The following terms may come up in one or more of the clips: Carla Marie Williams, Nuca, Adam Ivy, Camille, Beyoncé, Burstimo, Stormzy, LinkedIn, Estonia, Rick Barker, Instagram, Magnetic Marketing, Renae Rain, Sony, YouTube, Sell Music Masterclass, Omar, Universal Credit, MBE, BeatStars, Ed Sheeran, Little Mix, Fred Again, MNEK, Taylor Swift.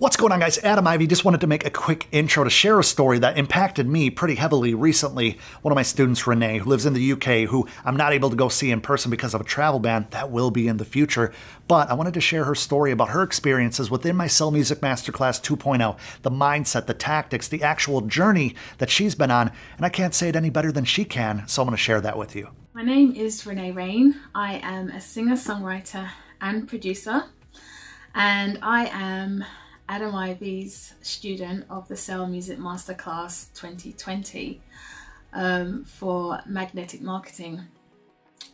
What's going on, guys? Adam Ivy. Just wanted to make a quick intro to share a story that impacted me pretty heavily recently. One of my students, Renae, who lives in the UK, who I'm not able to go see in person because of a travel ban. That will be in the future. But I wanted to share her story about her experiences within my Sell Music Masterclass 2.0, the mindset, the tactics, the actual journey that she's been on. And I can't say it any better than she can, so I'm going to share that with you. My name is Renae Rain. I am a singer-songwriter and producer, and I am Adam Ivy's student of the Sell Music Masterclass 2020 for Magnetic Marketing.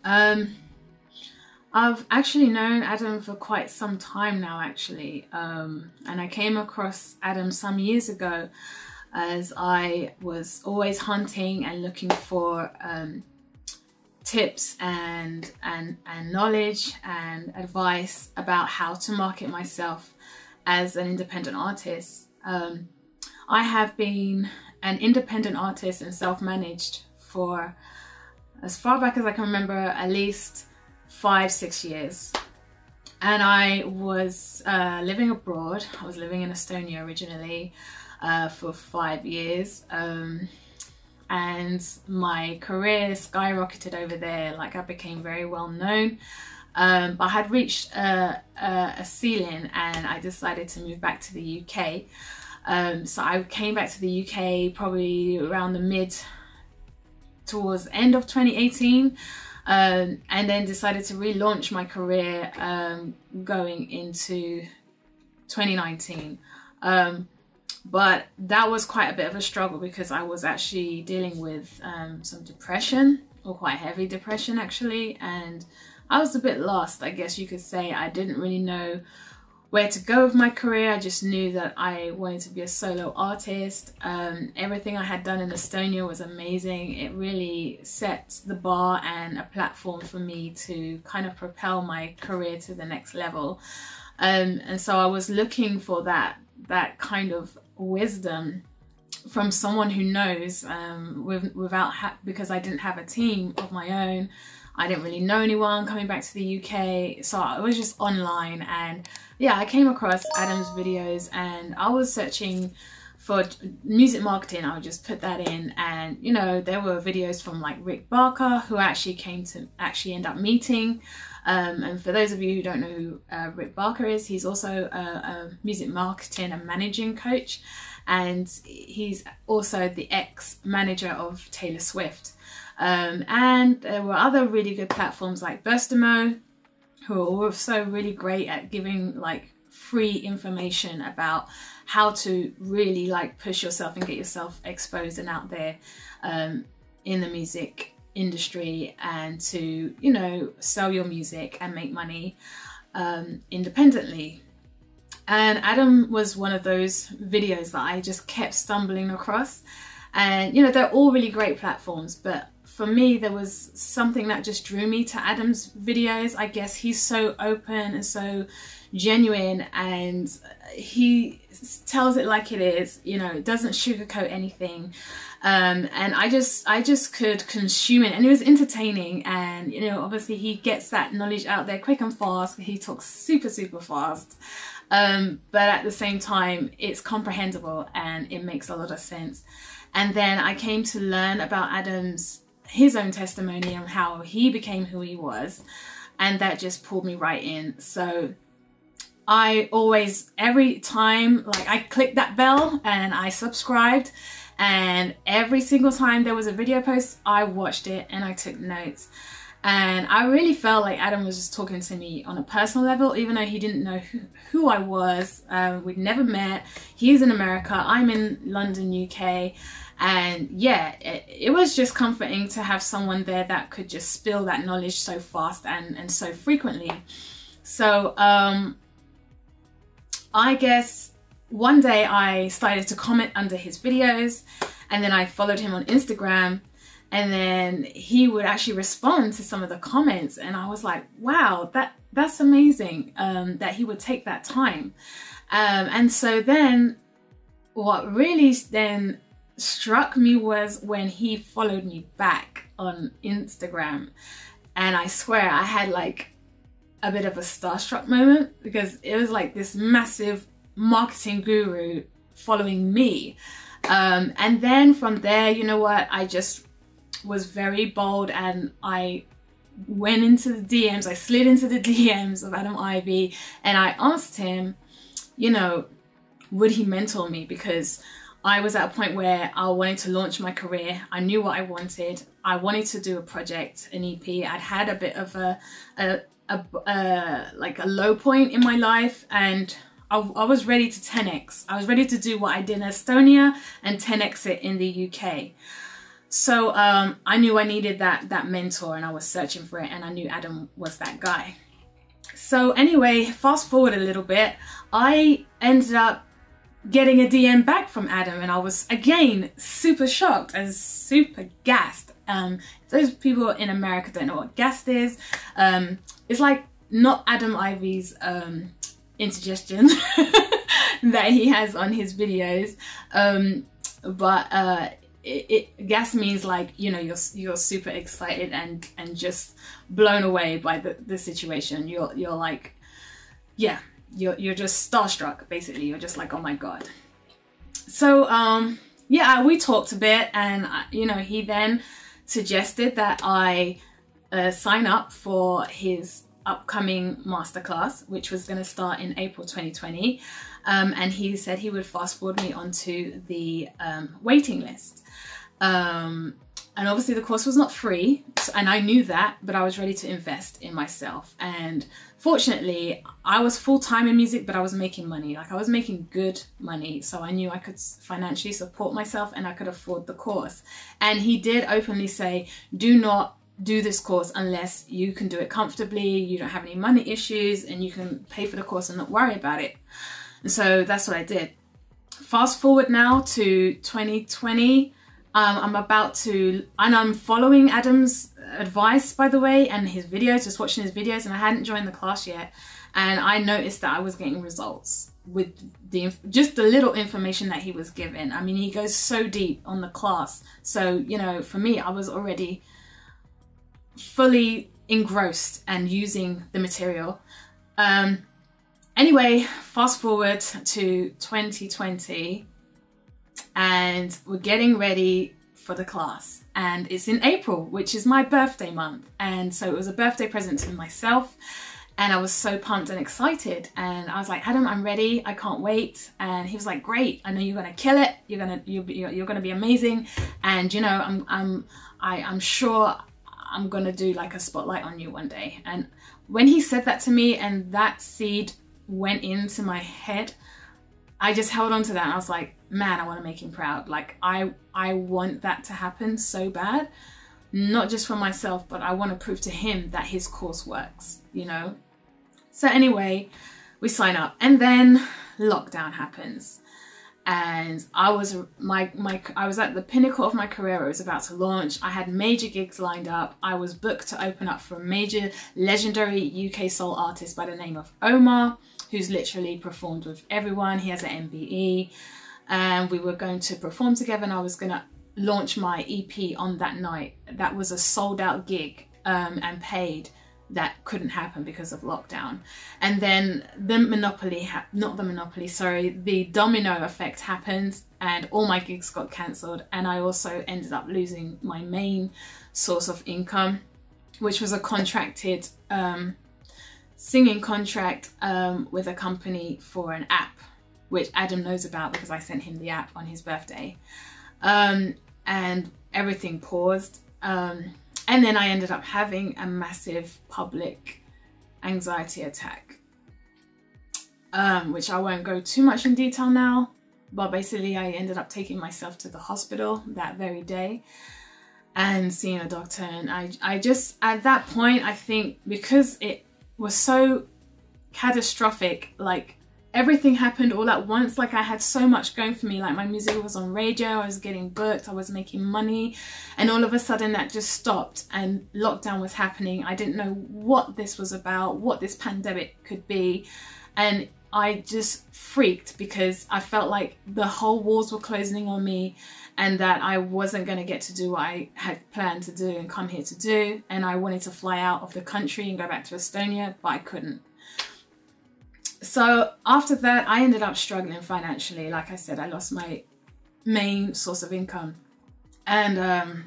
I've actually known Adam for quite some time now, actually, and I came across Adam some years ago as I was always hunting and looking for tips and knowledge and advice about how to market myself as an independent artist. I have been an independent artist and self-managed for as far back as I can remember, at least 5-6 years. And I was living abroad. I was living in Estonia originally for 5 years. And my career skyrocketed over there. Like, I became very well known. But I had reached a ceiling and I decided to move back to the UK. So I came back to the UK probably around the end of 2018, and then decided to relaunch my career going into 2019. But that was quite a bit of a struggle because I was actually dealing with some depression, or quite heavy depression actually, and I was a bit lost, I guess you could say. I didn't really know where to go with my career. I just knew that I wanted to be a solo artist. Everything I had done in Estonia was amazing. It really set the bar and a platform for me to kind of propel my career to the next level. And so I was looking for that kind of wisdom from someone who knows, because I didn't have a team of my own. I didn't really know anyone coming back to the UK, so I was just online, and yeah, I came across Adam's videos and I was searching for music marketing. I would just put that in, and you know, there were videos from like Rick Barker, who actually end up meeting. And for those of you who don't know who Rick Barker is, he's also a music marketing and managing coach, and he's also the ex-manager of Taylor Swift. And there were other really good platforms like Burstimo, who are also really great at giving like free information about how to really like push yourself and get yourself exposed and out there in the music industry, and to, you know, sell your music and make money independently. And Adam was one of those videos that I just kept stumbling across, and you know, they're all really great platforms, but for me, there was something that just drew me to Adam's videos. I guess he's so open and so genuine, and he tells it like it is, you know, it doesn't sugarcoat anything. And I just could consume it, and it was entertaining. And, you know, obviously he gets that knowledge out there quick and fast. He talks super, super fast. But at the same time, it's comprehensible and it makes a lot of sense. And then I came to learn about his own testimony and how he became who he was, and that just pulled me right in. So I always, every time, like, I clicked that bell and I subscribed, and every single time there was a video post, I watched it and I took notes. And I really felt like Adam was just talking to me on a personal level, even though he didn't know who I was. We'd never met. He's in America, I'm in London, UK. And yeah, it was just comforting to have someone there that could just spill that knowledge so fast and so frequently. So I guess one day I started to comment under his videos, and then I followed him on Instagram. And then he would actually respond to some of the comments, and I was like, wow, that's amazing that he would take that time. And so then what really then struck me was when he followed me back on Instagram. And I swear I had like a bit of a starstruck moment, because it was like this massive marketing guru following me. And then from there, you know what, I just was very bold and I went into the DMs, I slid into the DMs of Adam Ivy, and I asked him, you know, would he mentor me? Because I was at a point where I wanted to launch my career. I knew what I wanted. I wanted to do a project, an EP. I'd had a bit of a low point in my life, and I was ready to 10x. I was ready to do what I did in Estonia and 10x it in the UK. So I knew I needed that mentor, and I was searching for it, and I knew Adam was that guy. So anyway, fast forward a little bit, I ended up getting a DM back from Adam, and I was again super shocked and super gassed. Those people in America don't know what gassed is. It's like not Adam Ivy's indigestion that he has on his videos, but gas means like, you know, you're super excited and just blown away by the situation. You're like, yeah, you're just starstruck, basically. You're just like, oh my God. So yeah, we talked a bit, and you know, he then suggested that I sign up for his upcoming masterclass, which was going to start in April 2020, and he said he would fast forward me onto the waiting list. And obviously the course was not free, and I knew that, but I was ready to invest in myself. And fortunately, I was full-time in music, but I was making money. Like, I was making good money, so I knew I could financially support myself and I could afford the course. And he did openly say, do not do this course unless you can do it comfortably, you don't have any money issues, and you can pay for the course and not worry about it. And so that's what I did. Fast forward now to 2020. I'm about to, and I'm following Adam's advice, by the way, and his videos, just watching his videos, and I hadn't joined the class yet. And I noticed that I was getting results with just the little information that he was given. I mean, he goes so deep on the class. So, you know, for me, I was already fully engrossed and using the material. Anyway, fast forward to 2020, and we're getting ready for the class, and it's in April, which is my birthday month, and so it was a birthday present to myself, and I was so pumped and excited, and I was like, Adam, I'm ready, I can't wait. And he was like, great, I know you're gonna kill it, you're gonna be amazing, and you know, I'm sure I'm gonna do like a spotlight on you one day. And when he said that to me and that seed went into my head, I just held on to that, and I was like, man, I want to make him proud. Like, I want that to happen so bad, not just for myself, but I want to prove to him that his course works, you know. So anyway, we sign up, and then lockdown happens. And I was I was at the pinnacle of my career. I was about to launch. I had major gigs lined up. I was booked to open up for a major legendary UK soul artist by the name of Omar, who's literally performed with everyone. He has an MBE, and we were going to perform together, and I was going to launch my EP on that night. That was a sold out gig, and paid. That couldn't happen because of lockdown. And then the domino effect happened, and all my gigs got cancelled, and I also ended up losing my main source of income, which was a contracted singing contract with a company for an app, which Adam knows about because I sent him the app on his birthday. And everything paused. And then I ended up having a massive public anxiety attack, which I won't go too much in detail now, but basically I ended up taking myself to the hospital that very day and seeing a doctor. And I just, at that point, I think because it was so catastrophic, like everything happened all at once, like I had so much going for me, like my music was on radio, I was getting booked, I was making money, and all of a sudden that just stopped and lockdown was happening. I didn't know what this was about, what this pandemic could be, and I just freaked because I felt like the whole walls were closing on me and that I wasn't going to get to do what I had planned to do and come here to do, and I wanted to fly out of the country and go back to Estonia, but I couldn't. So after that, I ended up struggling financially. Like I said, I lost my main source of income. And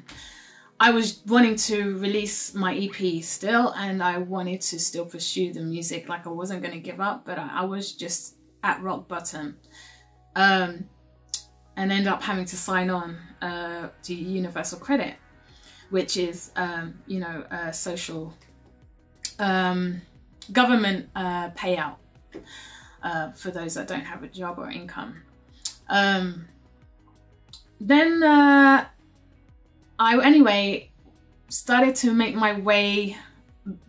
I was wanting to release my EP still, and I wanted to still pursue the music. Like, I wasn't going to give up, but I was just at rock bottom, and ended up having to sign on to Universal Credit, which is, you know, a social government payout for those that don't have a job or income. Then I started to make my way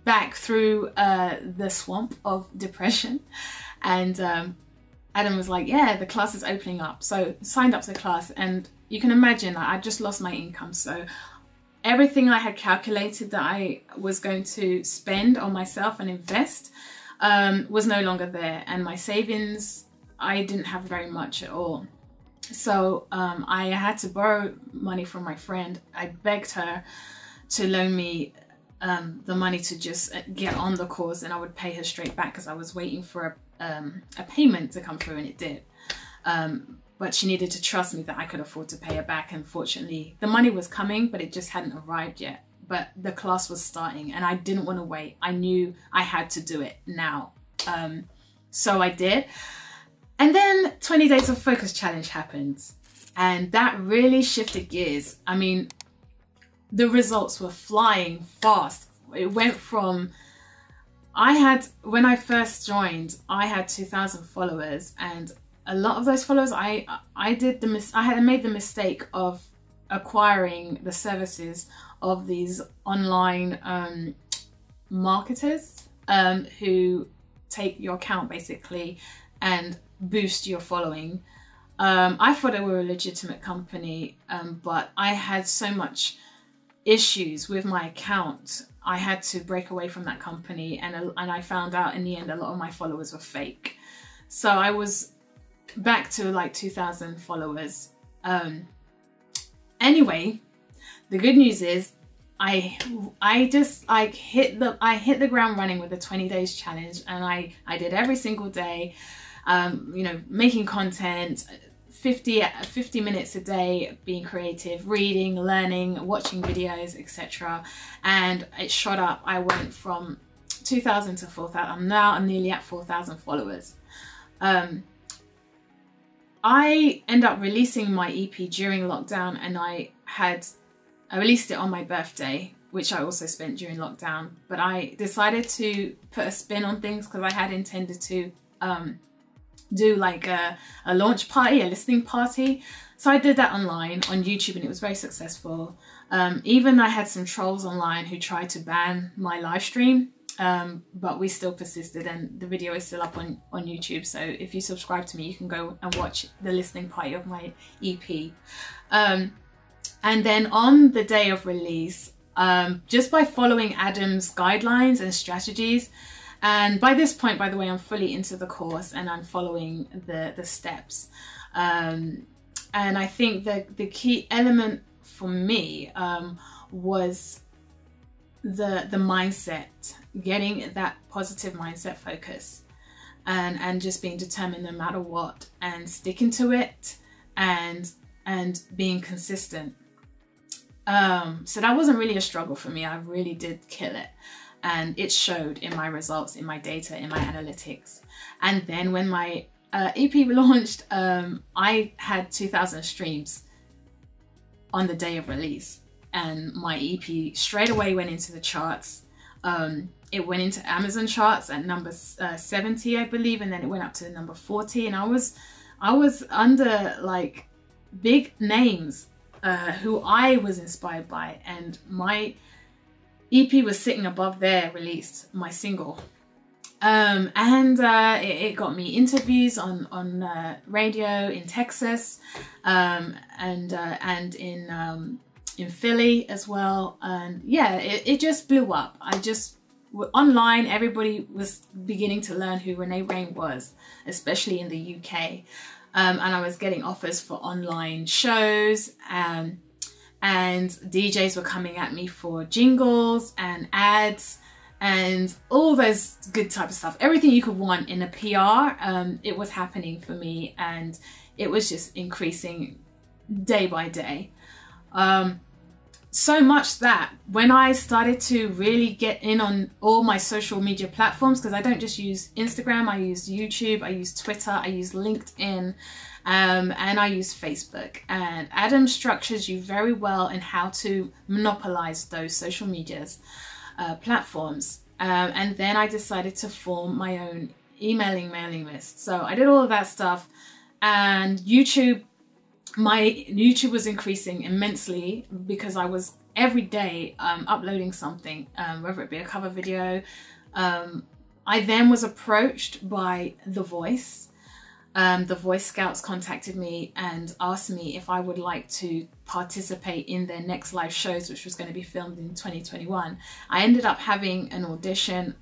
back through the swamp of depression, and Adam was like, yeah, the class is opening up. So signed up to the class, and you can imagine I just lost my income. So everything I had calculated that I was going to spend on myself and invest was no longer there. And my savings, I didn't have very much at all. So I had to borrow money from my friend. I begged her to loan me the money to just get on the course, and I would pay her straight back because I was waiting for a payment to come through, and it did. But she needed to trust me that I could afford to pay her back. And fortunately, the money was coming, but it just hadn't arrived yet. But the class was starting, and I didn't want to wait. I knew I had to do it now. So I did. And then 20 Days of Focus Challenge happened, and that really shifted gears. I mean, the results were flying fast. It went from, when I first joined, I had 2,000 followers, and a lot of those followers, I had made the mistake of acquiring the services of these online marketers who take your account basically and boost your following. I thought they were a legitimate company, but I had so much issues with my account. I had to break away from that company, and I found out in the end a lot of my followers were fake. So I was back to like 2,000 followers. Anyway, the good news is I hit the ground running with the 20 days challenge, and I did every single day. You know, making content, 50 minutes a day, being creative, reading, learning, watching videos, etc. And it shot up. I went from 2,000 to 4,000. I'm nearly at 4,000 followers. I end up releasing my EP during lockdown, and I released it on my birthday, which I also spent during lockdown. But I decided to put a spin on things because I had intended to do like a launch party, a listening party. So I did that online on YouTube, and it was very successful. Even I had some trolls online who tried to ban my live stream, but we still persisted, and the video is still up on YouTube. So if you subscribe to me, you can go and watch the listening party of my EP. And then on the day of release, just by following Adam's guidelines and strategies, and by this point, by the way, I'm fully into the course and I'm following the steps. And I think that the key element for me was the mindset, getting that positive mindset focus, and just being determined no matter what, and sticking to it, and being consistent. So that wasn't really a struggle for me. I really did kill it. And it showed in my results, in my data, in my analytics. And then when my EP launched, I had 2,000 streams on the day of release. And my EP straight away went into the charts. It went into Amazon charts at number 70, I believe, and then it went up to number 40. And I was under like big names who I was inspired by, and my EP was sitting above their release, my single. It got me interviews on radio in Texas, and in Philly as well. And yeah, it just blew up. Online, everybody was beginning to learn who Renae Rain was, especially in the UK. And I was getting offers for online shows, and DJs were coming at me for jingles and ads, and all those good type of stuff. Everything you could want in a PR, it was happening for me, and it was just increasing day by day. So much that when I started to really get in on all my social media platforms, because I don't just use Instagram, I use YouTube, I use Twitter, I use LinkedIn, and I use Facebook. And Adam structures you very well in how to monopolize those social medias platforms. And then I decided to form my own mailing list. So I did all of that stuff, and YouTube, my YouTube was increasing immensely because I was every day uploading something, whether it be a cover video. I then was approached by The Voice. The Voice Scouts contacted me and asked me if I would like to participate in their next live shows, which was going to be filmed in 2021. I ended up having an audition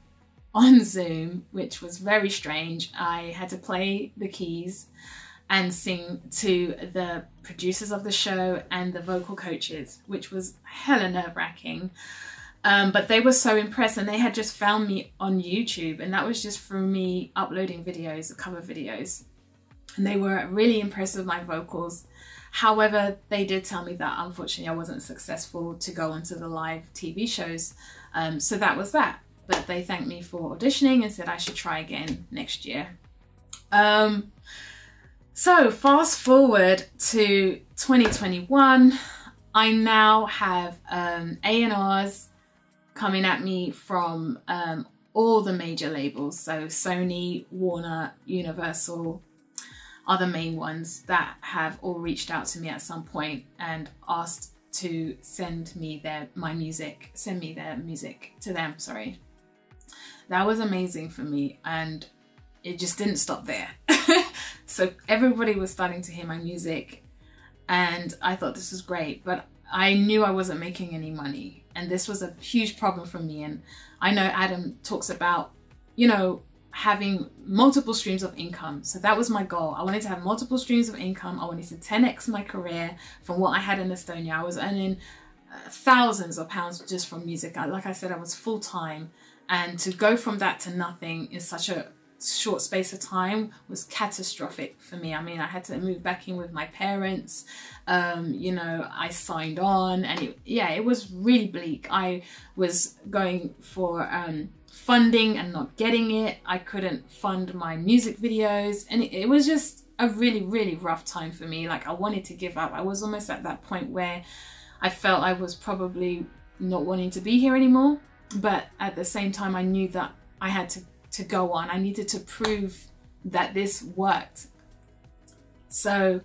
on Zoom, which was very strange. I had to play the keys and sing to the producers of the show and the vocal coaches, which was hella nerve-wracking. But they were so impressed, and they had just found me on YouTube, and that was just from me uploading videos, cover videos. And they were really impressed with my vocals. However, they did tell me that unfortunately I wasn't successful to go onto the live TV shows. So that was that. But they thanked me for auditioning and said I should try again next year. So fast forward to 2021, I now have A&Rs coming at me from all the major labels, so Sony, Warner, Universal are the main ones that have all reached out to me at some point and asked to send me their music to them, sorry. That was amazing for me, and it just didn't stop there. So everybody was starting to hear my music, and I thought this was great, but I knew I wasn't making any money, and this was a huge problem for me. And I know Adam talks about, you know, having multiple streams of income. So that was my goal. I wanted to have multiple streams of income. I wanted to 10x my career from what I had in Estonia. I was earning thousands of pounds just from music. Like I said, I was full-time, and to go from that to nothing in such a short space of time was catastrophic for me. I mean, I had to move back in with my parents. You know, I signed on, and it was really bleak. I was going for funding and not getting it. I couldn't fund my music videos, and it was just a really, really rough time for me. Like, I wanted to give up. I was almost at that point where I felt I was probably not wanting to be here anymore, but at the same time I knew that I had to go on. I needed to prove that this worked. So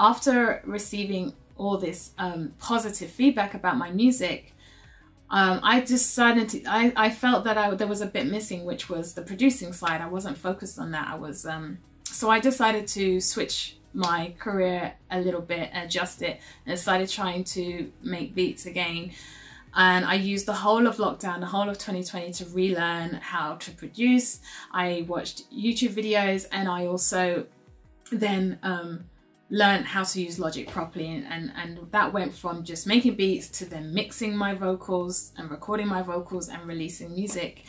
after receiving all this positive feedback about my music, I decided to, I felt that there was a bit missing, which was the producing side. I wasn't focused on that. So I decided to switch my career a little bit, adjust it, and started trying to make beats again. And I used the whole of lockdown, the whole of 2020, to relearn how to produce. I watched YouTube videos, and I also then learned how to use Logic properly. And that went from just making beats to then mixing my vocals and recording my vocals and releasing music.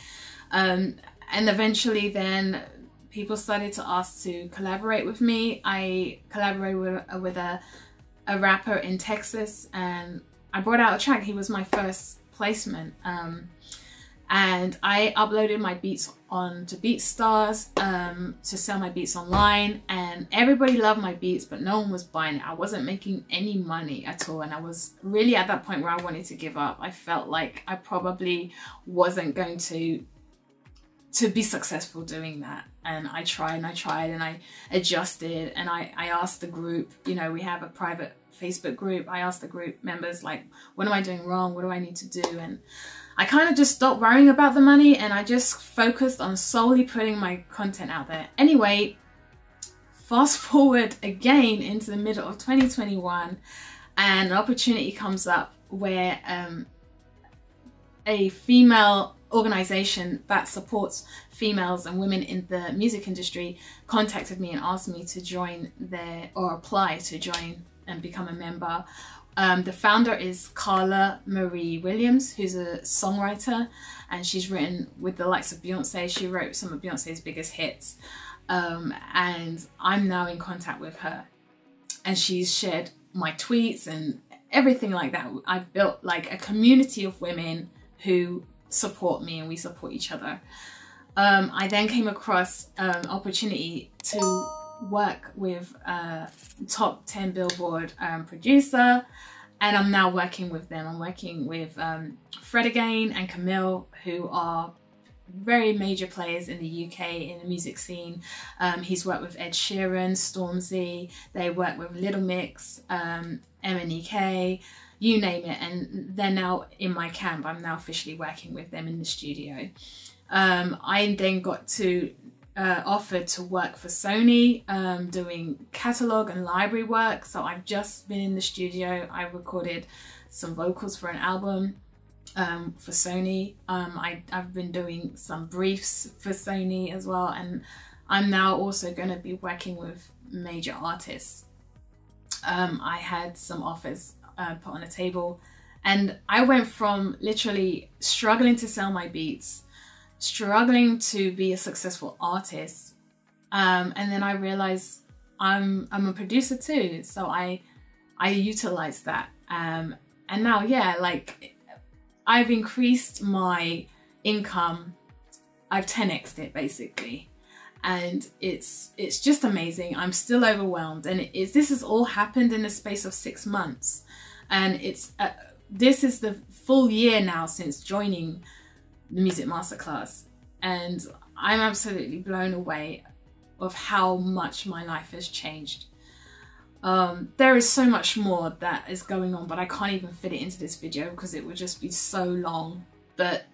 And eventually then people started to ask to collaborate with me. I collaborated with a rapper in Texas, and I brought out a track. He was my first placement, and I uploaded my beats onto BeatStars to sell my beats online, and everybody loved my beats, but no one was buying it. I wasn't making any money at all, and I was really at that point where I wanted to give up. I felt like I probably wasn't going to be successful doing that. And I tried and I adjusted, and I asked the group, you know, we have a private Facebook group. I asked the group members, like, what am I doing wrong? What do I need to do? And I kind of just stopped worrying about the money, and I just focused on solely putting my content out there. Anyway, fast forward again into the middle of 2021, and an opportunity comes up where a female organization that supports females and women in the music industry contacted me and asked me to join or apply to join and become a member The founder is Carla Marie Williams, who's a songwriter, and she's written with the likes of Beyoncé. She wrote some of Beyoncé's biggest hits, and I'm now in contact with her, and she's shared my tweets and everything like that. I've built like a community of women who support me, and we support each other. I then came across an opportunity to work with a top 10 Billboard producer, and I'm now working with them. I'm working with Fred Again and Camille, who are very major players in the UK in the music scene. He's worked with Ed Sheeran, Stormzy, they work with Little Mix, MNEK, you name it, and they're now in my camp. I'm now officially working with them in the studio. I then got to offered to work for Sony, doing catalogue and library work. So I've just been in the studio. I recorded some vocals for an album for Sony. I've been doing some briefs for Sony as well, and I'm now also going to be working with major artists. I had some offers put on the table, and I went from literally struggling to sell my beats, struggling to be a successful artist, and then I realized I'm a producer too, so I utilized that, and now, yeah, like I've increased my income. I've 10x'd it basically, and it's just amazing. I'm still overwhelmed, and this has all happened in the space of 6 months, and it's this is the full year now since joining the Music Masterclass, and I'm absolutely blown away of how much my life has changed. There is so much more that is going on, but I can't even fit it into this video because it would just be so long. But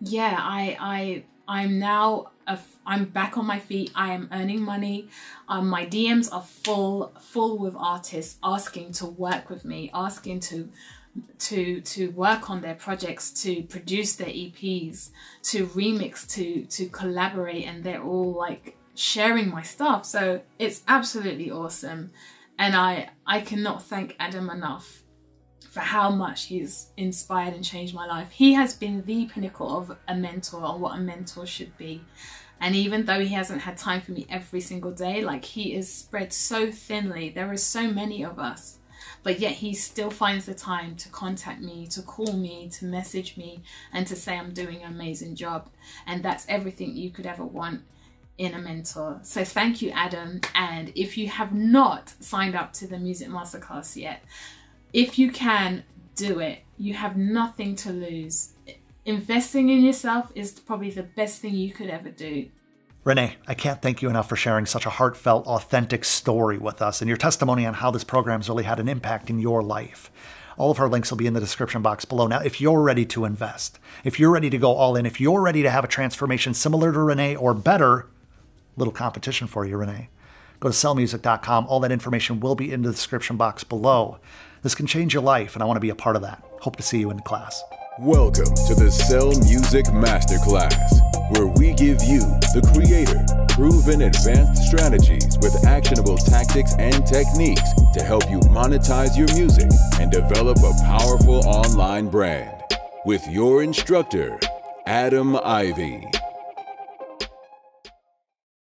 yeah, I'm now I'm back on my feet. I am earning money. My DMs are full with artists asking to work with me, asking to work on their projects, to produce their EPs, to remix, to collaborate, and they're all like sharing my stuff. So it's absolutely awesome, and I cannot thank Adam enough for how much he's inspired and changed my life. He has been the pinnacle of a mentor, or what a mentor should be. And even though he hasn't had time for me every single day, like he is spread so thinly, there are so many of us, but yet he still finds the time to contact me, to call me, to message me, and to say I'm doing an amazing job. And that's everything you could ever want in a mentor. So thank you, Adam. And if you have not signed up to the Music Masterclass yet, if you can, do it. You have nothing to lose. Investing in yourself is probably the best thing you could ever do. Renae, I can't thank you enough for sharing such a heartfelt, authentic story with us, and your testimony on how this program's really had an impact in your life. All of our links will be in the description box below. Now, if you're ready to invest, if you're ready to go all in, if you're ready to have a transformation similar to Renae or better, little competition for you, Renae. Go to sellmusic.com. All that information will be in the description box below. This can change your life, and I want to be a part of that. Hope to see you in the class. Welcome to the Sell Music Masterclass, where we give you, the creator, proven advanced strategies with actionable tactics and techniques to help you monetize your music and develop a powerful online brand. With your instructor, Adam Ivy.